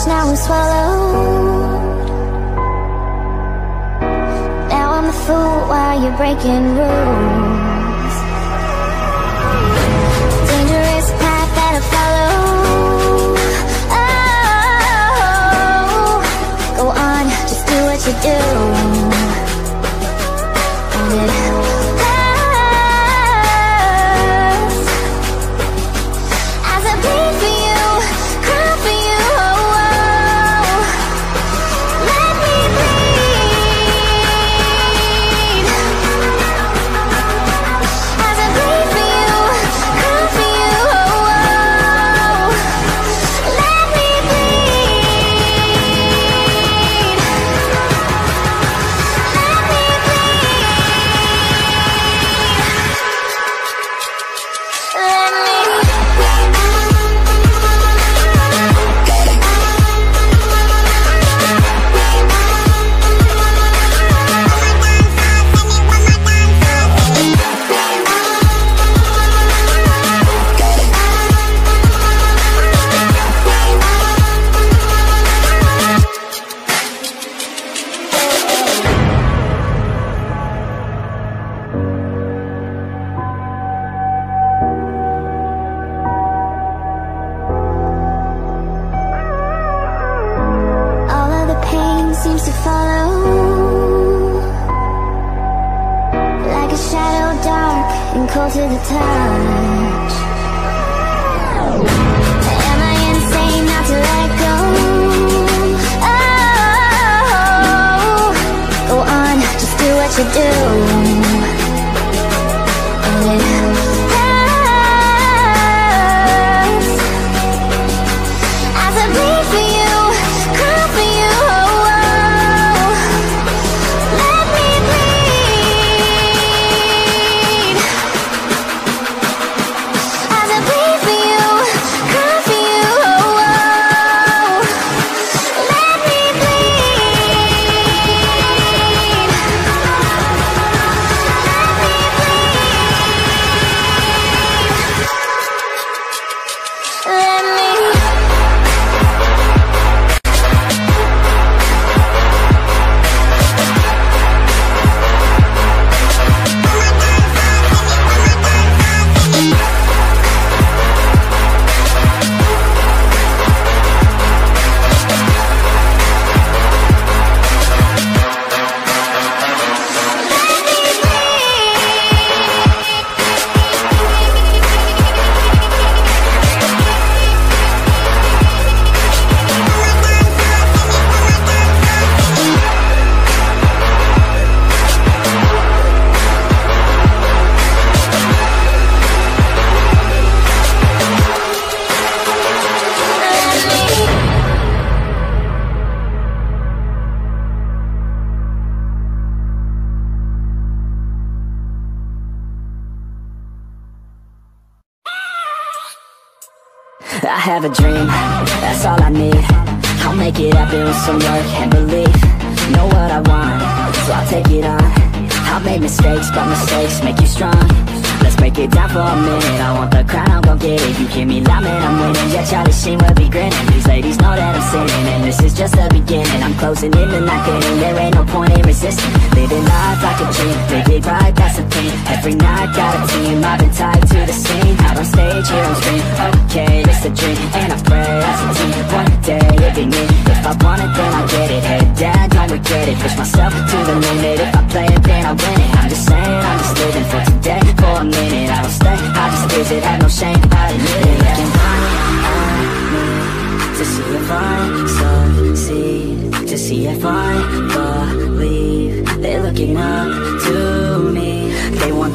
much now I'm swallowed. Now I'm the fool while you're breaking rules. Dangerous path that I follow. Oh, go on, just do what you do. And it hurts as I bleed for you. Seems to follow like a shadow, dark and cold to the touch. Am I insane not to let go? Oh, go on, just do what you do. And it hurts. I have a dream, that's all I need. I'll make it happen with some work and belief. Know what I want, so I'll take it on. I've made mistakes, but mistakes make you strong. Let's break it down for a minute. I want the crown, I'm gon' get it. You hear me loud, man, I'm winning. Yeah, Charlie Sheen will be grinning. These ladies know that I'm sinning, and this is just the beginning. I'm closing in the night, and there ain't no point in resisting. Living life like a dream, big right, that's the thing. Every night, got a team, I've been tied to the scene. Out on stage, here I'm screaming, okay, it's a dream. And I pray, that's a team, one day, living it. If I want it, then I'll get it. Head down, don't regret it. Push myself to the limit. If I play it, then I win it. I'm just saying, I'm just living for today, for a minute. I don't stay, I just visit, have no shame about it. They're looking on me to see if I succeed, to see if I believe. They're looking up to me. They want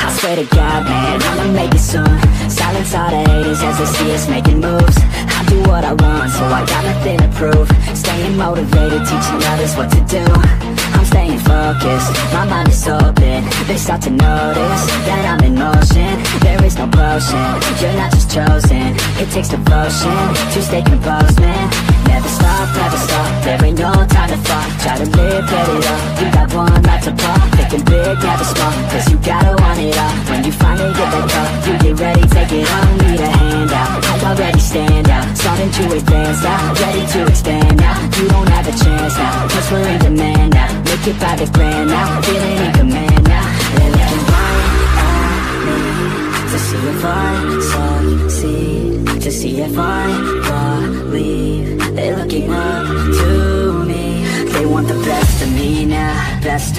I swear to God, man, I'ma make it soon. Tired of haters as they see us making moves. I do what I want, so I got nothing to prove. Staying motivated, teaching others what to do. I'm staying focused, my mind is open. They start to notice that I'm in motion. There is no potion, you're not just chosen. It takes devotion to stay composed, man. Never stop, never stop, there ain't no time to fall. Try to live, let it up, you got one life to pop. Thinking big, never small, cause you gotta want it all. When you finally get that call, you get ready, take it on. Need a hand out, I already stand out. Starting to advance now, ready to expand now. You don't have a chance now, cause we're in demand now. Make it by the grand now, feeling in command now. They're looking right at me, to see if I succeed, to see if I believe. They're looking up to me. They want the best of me now, best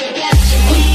the best of me now.